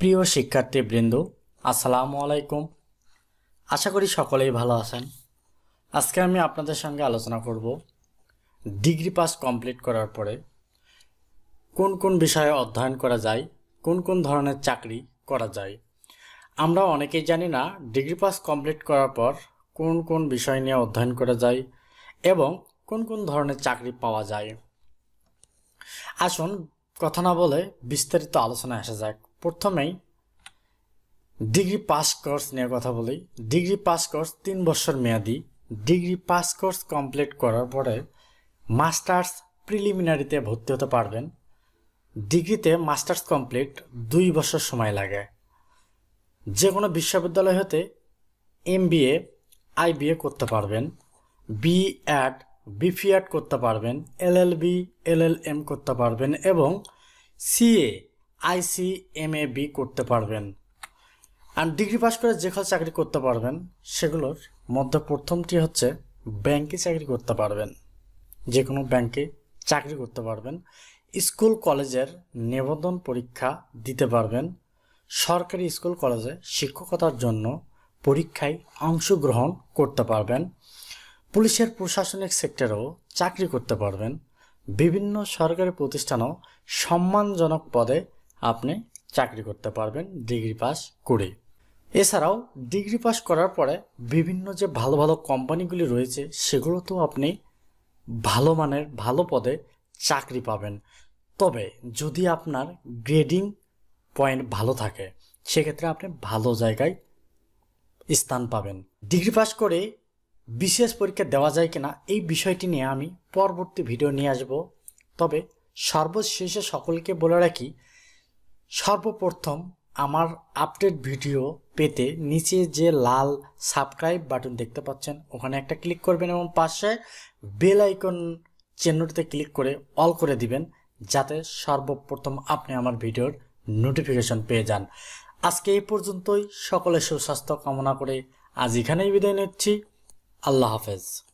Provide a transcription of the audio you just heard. প্রিয় শিক্ষার্থীবৃন্দ আসসালামু আলাইকুম আশা করি সকলেই ভালো আছেন আজকে আমি আপনাদের সঙ্গে আলোচনা করব ডিগ্রি পাস কমপ্লিট করার পরে কোন কোন বিষয়ে অধ্যয়ন করা যায় কোন কোন ধরনের চাকরি করা যায় আমরা অনেকেই জানি না ডিগ্রি পাস কমপ্লিট করার পর কোন কোন বিষয় নিয়ে অধ্যয়ন করা যায় এবং কোন কোন ধরনের চাকরি পাওয়া যায় আসুন কথা না বলে বিস্তারিত আলোচনায় আসা যাক প্রথমেই ডিগ্রি পাস কোর্স নিয়ে কথা বলি ডিগ্রি পাস কোর্স 3 বছর মেয়াদী ডিগ্রি পাস কোর্স কমপ্লিট করার পরে মাস্টার্স প্রিলিমিনারিতে ভর্তি হতে পারবেন ডিগ্রিতে মাস্টার্স কমপ্লিট 2 বছর সময় লাগে যে কোনো বিশ্ববিদ্যালয় হতে MBA IBA করতে পারবেন BEd BPed করতে পারবেন LLB LLM করতে পারবেন এবং CA ICMAB করতে পারবেন আর ডিগ্রি পাস করে যেকোন চাকরি করতে পারবেন সেগুলোর মধ্যে প্রথমটি হচ্ছে ব্যাংকে চাকরি করতে পারবেন যে কোনো ব্যাংকে চাকরি করতে পারবেন স্কুল কলেজের নিবন্ধন পরীক্ষা দিতে পারবেন সরকারি স্কুল কলেজে শিক্ষকতার জন্য পরীক্ষায় অংশগ্রহণ করতে পারবেন পুলিশের প্রশাসনিক সেক্টরেও চাকরি করতে পারবেন বিভিন্ন সরকারি প্রতিষ্ঠানেও সম্মানজনক পদে আপনি চাকরি করতে পারবেন ডিগ্রি পাস করে এছাড়াও ডিগ্রি পাস করার পরে বিভিন্ন যে ভালো ভালো কোম্পানিগুলি রয়েছে সেগুলোতেও আপনি ভালো মানের ভালো পদে চাকরি পাবেন তবে যদি আপনার গ্রেডিং পয়েন্ট ভালো থাকে সেক্ষেত্রে আপনি ভালো জায়গায় স্থান পাবেন ডিগ্রি পাস করে বিশেষ পরীক্ষা দেওয়া যায় কিনা এই বিষয়টি নিয়ে আমি পরবর্তী ভিডিও নিয়ে আসব তবে সর্বশেষে সকলকে বলে রাখি সর্বপ্রথম আমার আপডেট ভিডিও পেতে নিচে যে লাল সাবস্ক্রাইব বাটন দেখতে পাচ্ছেন ওখানে একটা ক্লিক করবেন এবং পাশে বেল আইকন চিহ্নটিতে ক্লিক করে অল করে দিবেন যাতে সর্বপ্রথম আপনি আমার ভিডিওর নোটিফিকেশন পেয়ে যান আজকে এই পর্যন্তই সকলের সুস্বাস্থ্য কামনা করে আজ এখানেই বিদায় নিচ্ছি আল্লাহ হাফেজ